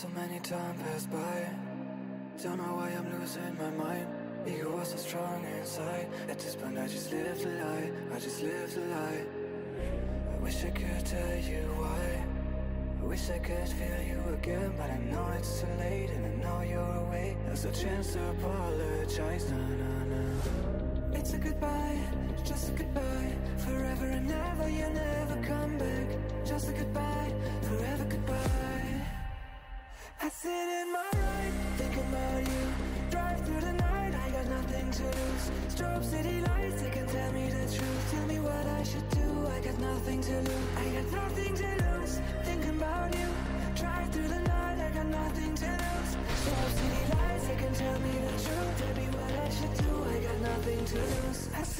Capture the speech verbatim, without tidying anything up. So many time passed by. Don't know why I'm losing my mind. Ego was so strong inside. At this point I just lived a lie, I just lived a lie. I wish I could tell you why. I wish I could feel you again, but I know it's too late and I know you're away. There's a chance to apologize, na na na. It's a goodbye, just a goodbye. Forever and ever, you never come back. Just a goodbye, forever goodbye. I sit in my ride, think about you. Drive through the night, I got nothing to lose. Strobe city lights, they can tell me the truth. Tell me what I should do, I got nothing to lose. I got nothing to lose, thinking about you. Drive through the night, I got nothing to lose. Strobe city lights, they can tell me the truth. Tell me what I should do, I got nothing to lose. I